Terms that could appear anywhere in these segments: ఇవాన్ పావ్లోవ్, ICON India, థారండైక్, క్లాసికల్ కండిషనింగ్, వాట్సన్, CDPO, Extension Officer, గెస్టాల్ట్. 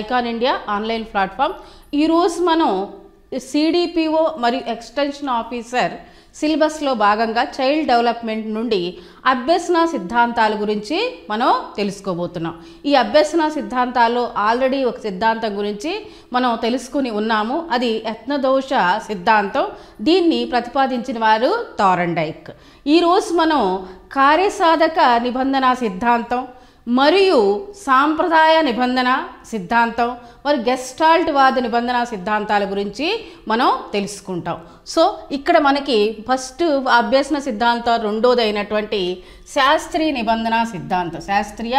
ICON India online platform मनो CDPO मरियु extension officer syllabus लो भागंगा చైల్డ్ డెవలప్‌మెంట్ నుండి అభ్యసన సిద్ధాంతాల గురించి మనం తెలుసుకోబోతున్నాం। ఈ అభ్యసన సిద్ధాంతాల్లో ఆల్రెడీ ఒక సిద్ధాంతం గురించి మనం తెలుసుకొని ఉన్నాము, అది యత్నదోష సిద్ధాంతం। దీన్ని ప్రతిపాదించిన వారు థారండైక్। ఈ రోజు మనం కార్యసాధక నిబంధన సిద్ధాంతం మరియు సాంప్రదాయ నిబంధన సిద్ధాంతం మరి గెస్టాల్ట్ వాద నిబంధన సిద్ధాంతాల గురించి మనం తెలుసుకుంటాం। సో ఇక్కడ మనకి ఫస్ట్ అభ్యసన సిద్ధాంతం రెండోదైనటువంటి శాస్త్రీయ నిబంధన సిద్ధాంతం, శాస్త్రీయ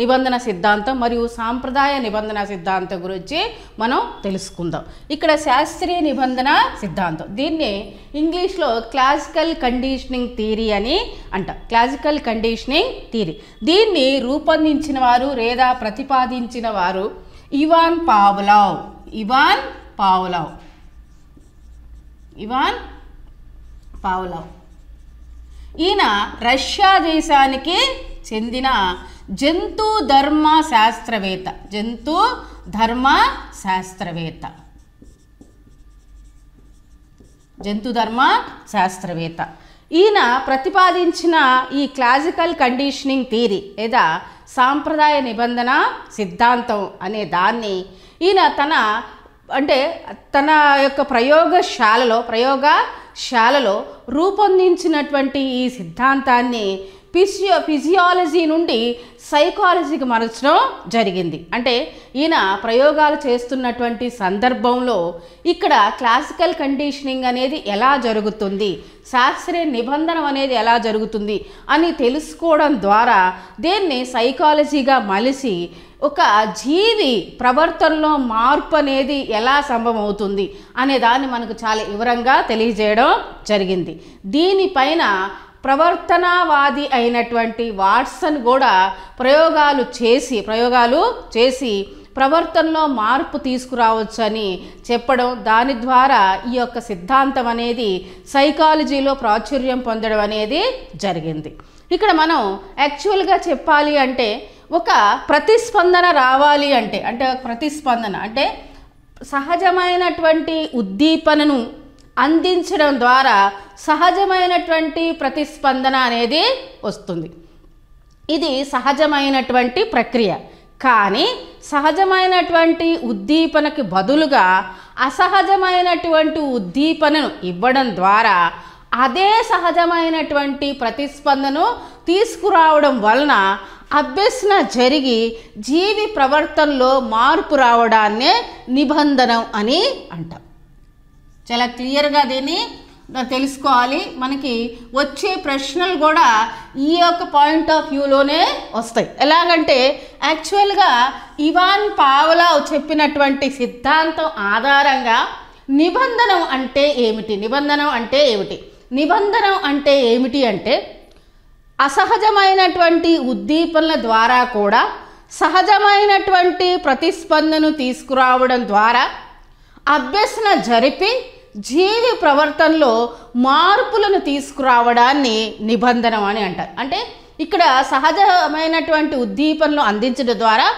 నిబంధన సిద్ధాంతం మరియు సాంప్రదాయ నిబంధన సిద్ధాంతం గురించి మనం తెలుసుకుందాం। ఇక్కడ శాస్త్రీయ నిబంధన సిద్ధాంతం దీన్ని ఇంగ్లీష్లో క్లాసికల్ కండిషనింగ్ థియరీ అని అంట। క్లాసికల్ కండిషనింగ్ థియరీ దీన్ని రూపొందించిన వారు లేదా ప్రతిపాదించిన వారు ఇవాన్ పావ్లోవ్। ఇవాన్ పావ్లోవ్, ఇవాన్ పావ్లోవ్ ఈయన రష్యా దేశానికి చెందిన జంతు ధర్మ శాస్త్రవేత్త, జంతు ధర్మ శాస్త్రవేత్త, జంతు ధర్మ శాస్త్రవేత్త। ఈయన ప్రతిపాదించిన ఈ క్లాసికల్ కండిషనింగ్ థియరీ లేదా సాంప్రదాయ నిబంధన సిద్ధాంతం అనే దాన్ని ఈయన తన అంటే తన యొక్క ప్రయోగశాలలో రూపొందించినటువంటి ఈ సిద్ధాంతాన్ని ఫిజియాలజీ నుండి సైకాలజీకి మార్చడం జరిగింది। అంటే ఈయన ప్రయోగాలు చేస్తున్నటువంటి సందర్భంలో ఇక్కడ క్లాసికల్ కండిషనింగ్ అనేది ఎలా జరుగుతుంది, శాస్త్రీయ నిబంధన అనేది ఎలా జరుగుతుంది అని తెలుసుకోవడం ద్వారా దీన్ని సైకాలజీగా మలిసి ఒక జీవి ప్రవర్తనలో మార్పు అనేది ఎలా సంభవమవుతుంది అనే దాన్ని మనకు చాలా వివరంగా తెలియజేయడం జరిగింది। దీనిపైన ప్రవర్తనవాది అయినటువంటి వాట్సన్ కూడా ప్రయోగాలు చేసి ప్రవర్తనలో మార్పు తీసుకురావచ్చని చెప్పడం, దాని ద్వారా ఈ యొక్క సిద్ధాంతం అనేది సైకాలజీలో ప్రాచుర్యం పొందడం అనేది జరిగింది। ఇక్కడ మనం యాక్చువల్గా చెప్పాలి అంటే ఒక ప్రతిస్పందన రావాలి అంటే అంటే ప్రతిస్పందన అంటే సహజమైనటువంటి ఉద్దీపనను అందించడం ద్వారా సహజమైనటువంటి ప్రతిస్పందన అనేది వస్తుంది। ఇది సహజమైనటువంటి ప్రక్రియ, కానీ సహజమైనటువంటి ఉద్దీపనకి బదులుగా అసహజమైనటువంటి ఉద్దీపనను ఇవ్వడం ద్వారా అదే సహజమైనటువంటి ప్రతిస్పందనను తీసుకురావడం వలన అభ్యసన జరిగి జీవి ప్రవర్తనలో మార్పు రావడాన్నే నిబంధన అని అంటాం। చాలా క్లియర్గా దీన్ని తెలుసుకోవాలి। మనకి వచ్చే ప్రశ్నలు కూడా ఈ యొక్క పాయింట్ ఆఫ్ వ్యూలోనే వస్తాయి। ఎలాగంటే యాక్చువల్గా ఇవాన్ పావ్లోవ్ చెప్పినటువంటి సిద్ధాంతం ఆధారంగా నిబంధనం అంటే ఏమిటి, నిబంధనం అంటే అసహజమైనటువంటి ఉద్దీపనల ద్వారా కూడా సహజమైనటువంటి ప్రతిస్పందనను తీసుకురావడం ద్వారా అభ్యసన జరిపి జీవి ప్రవర్తనలో మార్పులను తీసుకురావడాన్ని నిబంధన అని అంటారు। అంటే ఇక్కడ సహజమైనటువంటి ఉద్దీపనలు అందించడం ద్వారా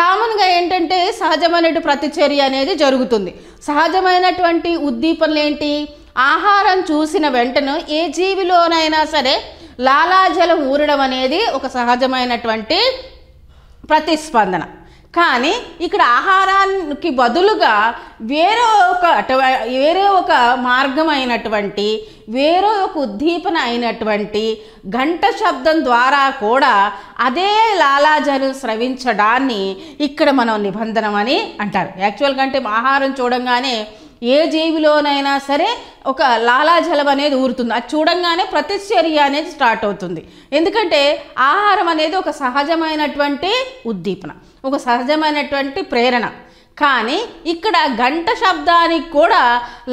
కామన్గా ఏంటంటే సహజమైన ప్రతిచర్య అనేది జరుగుతుంది। సహజమైనటువంటి ఉద్దీపనలు ఏంటి, ఆహారం చూసిన వెంటనే ఏ జీవిలోనైనా సరే లాలాజలం ఊరడం అనేది ఒక సహజమైనటువంటి ప్రతిస్పందన, కానీ ఇక్కడ ఆహారానికి బదులుగా వేరే ఒక మార్గం అయినటువంటి వేరే ఒక ఉద్దీపన అయినటువంటి ఘంట శబ్దం ద్వారా కూడా అదే లాలాజలం స్రవించడాన్ని ఇక్కడ మనం నిబంధన అని అంటారు। యాక్చువల్గా అంటే ఆహారం చూడంగానే ఏ జీవిలోనైనా సరే ఒక లాలాజలం అనేది ఊరుతుంది, అది చూడంగానే ప్రతిచర్య అనేది స్టార్ట్ అవుతుంది। ఎందుకంటే ఆహారం అనేది ఒక సహజమైనటువంటి ఉద్దీపన, ఒక సహజమైనటువంటి ప్రేరణ, కానీ ఇక్కడ గంట శబ్దానికి కూడా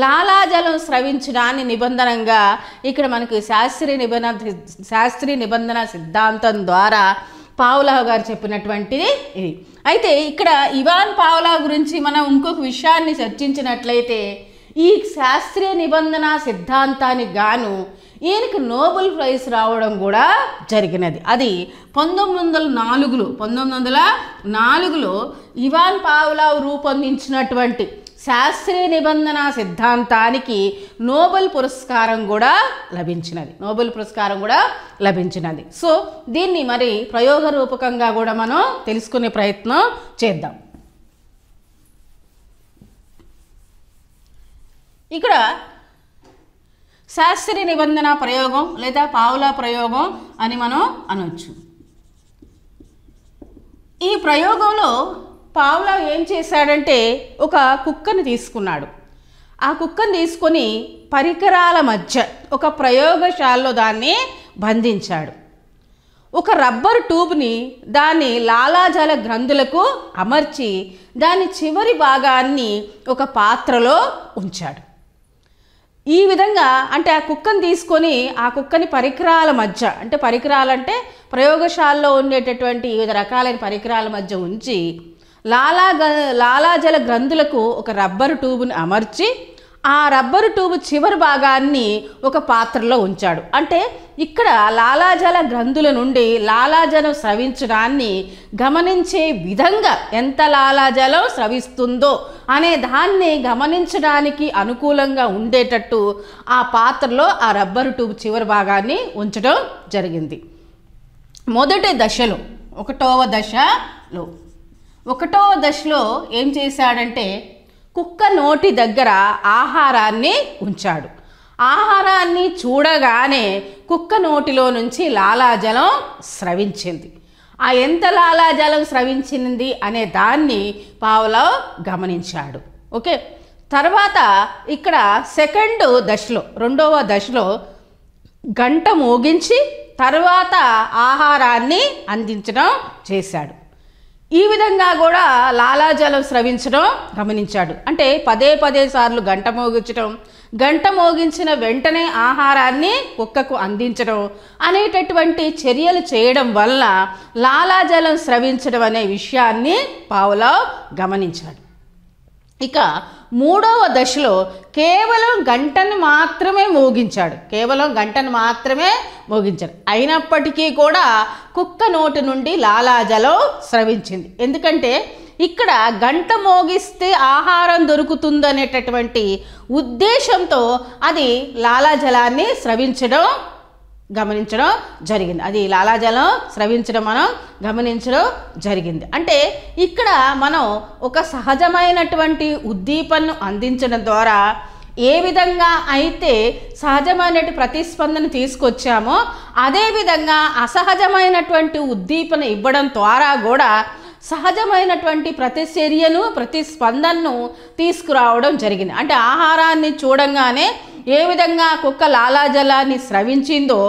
లాలాజలం స్రవించడాన్ని నిబంధనంగా ఇక్కడ మనకు శాస్త్రీయ నిబంధన సిద్ధాంతం ద్వారా పావ్లోవ్ గారు చెప్పినటువంటిది ఇది। అయితే ఇక్కడ ఇవాన్ పావ్లోవ్ గురించి మనం ఇంకొక విషయాన్ని చర్చించినట్లయితే ఈ శాస్త్రీయ నిబంధన సిద్ధాంతానికి గాను ఈయనకి నోబెల్ ప్రైజ్ రావడం కూడా జరిగినది. అది 1904లో ఇవాన్ పావ్లోవ్ రూపొందించినటువంటి శాస్త్రీయ నిబంధన సిద్ధాంతానికి నోబెల్ పురస్కారం కూడా లభించినది. సో దీన్ని మరి ప్రయోగ రూపకంగా కూడా మనం తెలుసుకునే ప్రయత్నం చేద్దాం. ఇక్కడ శాస్త్రీయ నిబంధన ప్రయోగం లేదా పావులా ప్రయోగం అని మనం అనొచ్చు. ఈ ప్రయోగంలో పావులా ఏం చేశాడంటే ఒక కుక్కని తీసుకున్నాడు. ఆ కుక్కని తీసుకొని పరికరాల మధ్య ఒక ప్రయోగశాలలో దాన్ని బంధించాడు. ఒక రబ్బర్ ట్యూబ్ని దాని లాలాజల గ్రంథులకు అమర్చి దాని చివరి భాగాన్ని ఒక పాత్రలో ఉంచాడు. ఈ విధంగా అంటే ఆ కుక్కని తీసుకొని ఆ కుక్కని పరికరాల మధ్య అంటే పరికరాలంటే ప్రయోగశాలలో ఉండేటటువంటి వివిధ రకాలైన పరికరాల మధ్య ఉంచి లాలాజల గ్రంథులకు ఒక రబ్బరు ట్యూబ్ని అమర్చి ఆ రబ్బరు ట్యూబ్ చివరి భాగాన్ని ఒక పాత్రలో ఉంచాడు. అంటే ఇక్కడ లాలాజల గ్రంథుల నుండి లాలాజలం స్రవించడాన్ని గమనించే విధంగా ఎంత లాలాజలం స్రవిస్తుందో అనే దాన్ని గమనించడానికి అనుకూలంగా ఉండేటట్టు ఆ పాత్రలో ఆ రబ్బరు ట్యూబ్ చివరి భాగాన్ని ఉంచడం జరిగింది. మొదటి దశలో ఒకటవ దశలో ఏం చేశాడంటే కుక్క నోటి దగ్గర ఆహారాన్ని ఉంచాడు. ఆహారాన్ని చూడగానే కుక్క నోటిలో నుంచి లాలాజలం స్రవించింది. ఆ ఎంత లాలాజలం స్రవించింది అనే దాన్ని పావ్లోవ్ గమనించాడు. ఓకే, తర్వాత ఇక్కడ రెండవ దశలో గంట మోగించి తర్వాత ఆహారాన్ని అందించడం చేశాడు. ఈ విధంగా కూడా లాలాజలం స్రవించడం గమనించాడు. అంటే 10 సార్లు గంట మోగించిన వెంటనే ఆహారాన్ని కుక్కకు అందించడం అనేటటువంటి చర్యలు చేయడం వల్ల లాలాజలం స్రవించడం అనే విషయాన్ని పావ్లోవ్ గమనించాడు. ఇక మూడవ దశలో కేవలం గంటను మాత్రమే మోగించాడు. అయినప్పటికీ కూడా కుక్క నోటి నుండి లాలాజలం స్రవించింది. ఎందుకంటే ఇక్కడ గంట మోగిస్తే ఆహారం దొరుకుతుందనేటటువంటి ఉద్దేశంతో అది లాలాజలాన్ని స్రవించడం మనం గమనించడం జరిగింది. అంటే ఇక్కడ మనం ఒక సహజమైనటువంటి ఉద్దీపనను అందించడం ద్వారా ఏ విధంగా అయితే సహజమైనటువంటి ప్రతిస్పందన తీసుకొచ్చామో అదేవిధంగా అసహజమైనటువంటి ఉద్దీపన ఇవ్వడం ద్వారా కూడా సహజమైనటువంటి ప్రతిస్పందనను తీసుకురావడం జరిగింది. అంటే ఆహారాన్ని చూడంగానే ఏ విధంగా కుక్క లాలాజలాన్ని స్రవించిందో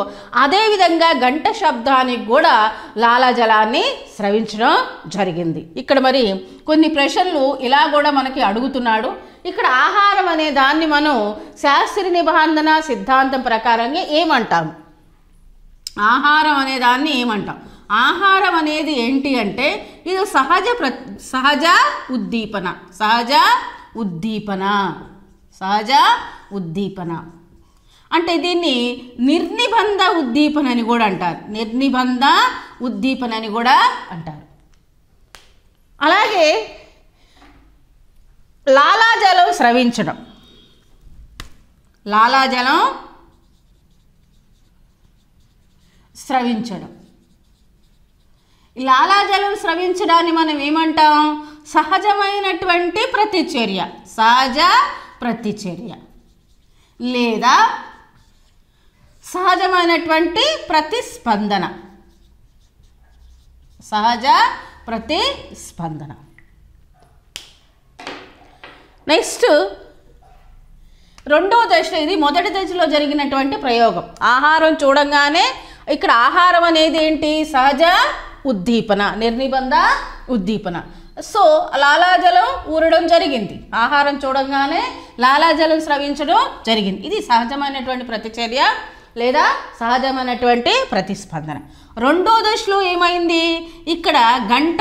అదేవిధంగా గంట శబ్దానికి కూడా లాలాజలాన్ని స్రవించడం జరిగింది. ఇక్కడ మరి కొన్ని ప్రశ్నలు ఇలా కూడా మనకి అడుగుతున్నాడు. ఇక్కడ ఆహారం అనే దాన్ని మనం శాస్త్రీయ నిబంధన సిద్ధాంతం ప్రకారంగా ఏమంటాము? ఆహారం అనేది ఏంటి అంటే ఇది సహజ ఉద్దీపన. అంటే దీన్ని నిర్నిబంధ ఉద్దీపన అని కూడా అంటారు. అలాగే లాలాజలం స్రవించడాన్ని మనం ఏమంటాం? సహజమైనటువంటి సహజ ప్రతిచర్య లేదా సహజమైనటువంటి ప్రతిస్పందన. నెక్స్ట్ రెండో దశ. ఇది మొదటి దశలో జరిగినటువంటి ప్రయోగం. ఆహారం చూడంగానే ఇక్కడ ఆహారం అనేది ఏంటి? సహజ ఉద్దీపన, నిర్నిబంధ ఉద్దీపన. సో లాలాజలం ఊరడం జరిగింది. ఆహారం చూడంగానే లాలాజలం స్రవించడం జరిగింది. ఇది సహజమైనటువంటి ప్రతిచర్య లేదా సహజమైనటువంటి ప్రతిస్పందన. రెండో దశలో ఏమైంది? ఇక్కడ గంట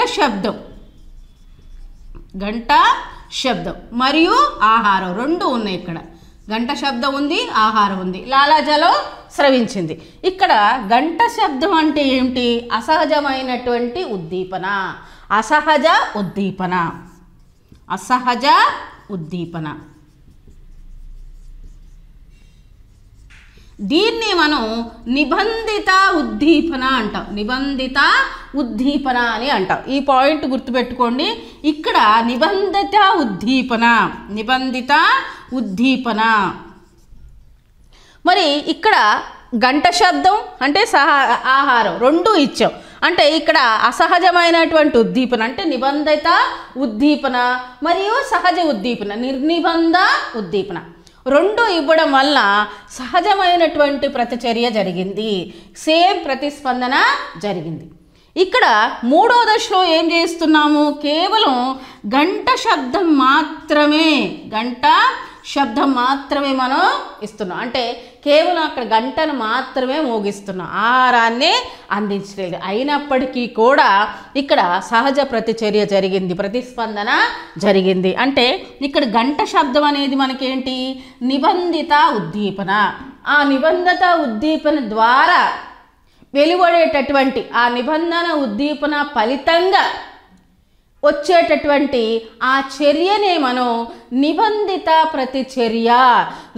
శబ్దం మరియు ఆహారం రెండు ఉన్నాయి. ఇక్కడ గంట శబ్దం ఉంది, ఆహారం ఉంది. లాలాజలం స్రవించింది. ఇక్కడ గంట శబ్దం అంటే ఏంటి? అసహజమైనటువంటి ఉద్దీపన, అసహజ ఉద్దీపన, అసహజ ఉద్దీపన. దీన్ని మనం నిబంధిత ఉద్దీపన అంటాం, నిబంధిత ఉద్దీపన అని అంటాం. ఈ పాయింట్ గుర్తుపెట్టుకోండి. ఇక్కడ నిబంధిత ఉద్దీపన, నిబంధిత ఉద్దీపన. మరి ఇక్కడ గంట శబ్దం అంటే ఆహారం రెండు ఇచ్చాం. అంటే ఇక్కడ అసహజమైనటువంటి ఉద్దీపన అంటే నిబంధిత ఉద్దీపన మరియు సహజ ఉద్దీపన, నిర్నిబంధ ఉద్దీపన రెండు ఇవ్వడం వల్ల సహజమైనటువంటి ప్రతిచర్య జరిగింది, సేమ్ ప్రతిస్పందన జరిగింది. ఇక్కడ మూడో దశలో ఏం చేస్తున్నాము? కేవలం గంట శబ్దం మాత్రమే, గంట శబ్దం మాత్రమే మనం ఇస్తున్నాం. అంటే కేవలం అక్కడ గంటను మాత్రమే మోగిస్తున్నాం, ఆహారాన్ని అందించలేదు. అయినప్పటికీ కూడా ఇక్కడ సహజ ప్రతిచర్య జరిగింది, ప్రతిస్పందన జరిగింది. అంటే ఇక్కడ గంట శబ్దం అనేది మనకేంటి? నిబంధిత ఉద్దీపన. ఆ నిబంధిత ఉద్దీపన ద్వారా వెలువడేటటువంటి ఆ నిబంధన ఉద్దీపన ఫలితంగా వచ్చేటటువంటి ఆ చర్యనే మనం నిబంధిత ప్రతిచర్య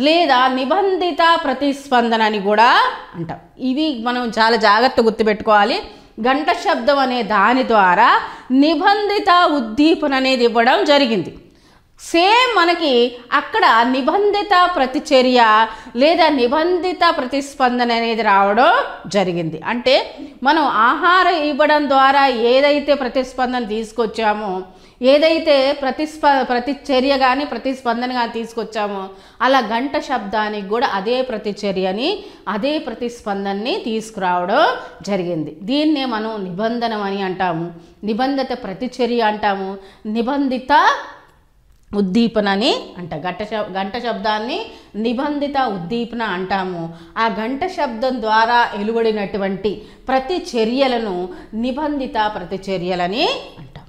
లేదా నిబంధిత ప్రతిస్పందన అని కూడా అంటాం. ఇవి మనం చాలా జాగ్రత్తగా గుర్తుపెట్టుకోవాలి. గంట శబ్దం అనే దాని ద్వారా నిబంధిత ఉద్దీపన అనేది ఇవ్వడం జరిగింది. సేమ్ మనకి అక్కడ నిబంధిత ప్రతిచర్య లేదా నిబంధిత ప్రతిస్పందన అనేది రావడం జరిగింది. అంటే మనం ఆహారం ఇవ్వడం ద్వారా ఏదైతే ప్రతిస్పందన తీసుకొచ్చామో, ఏదైతే ప్రతిచర్య కానీ ప్రతిస్పందన కానీ తీసుకొచ్చామో, అలా గంట శబ్దానికి కూడా అదే ప్రతిచర్యని అదే ప్రతిస్పందనని తీసుకురావడం జరిగింది. దీన్నే మనం నిబంధనం అని అంటాము, నిబంధిత ప్రతిచర్య అంటాము, నిబంధిత ఉద్దీపన అని అంట. గంట శబ్దాన్ని నిబంధిత ఉద్దీపన అంటాము. ఆ గంట శబ్దం ద్వారా వెలువడినటువంటి ప్రతిచర్యలను నిబంధిత ప్రతిచర్యలని అంటాము.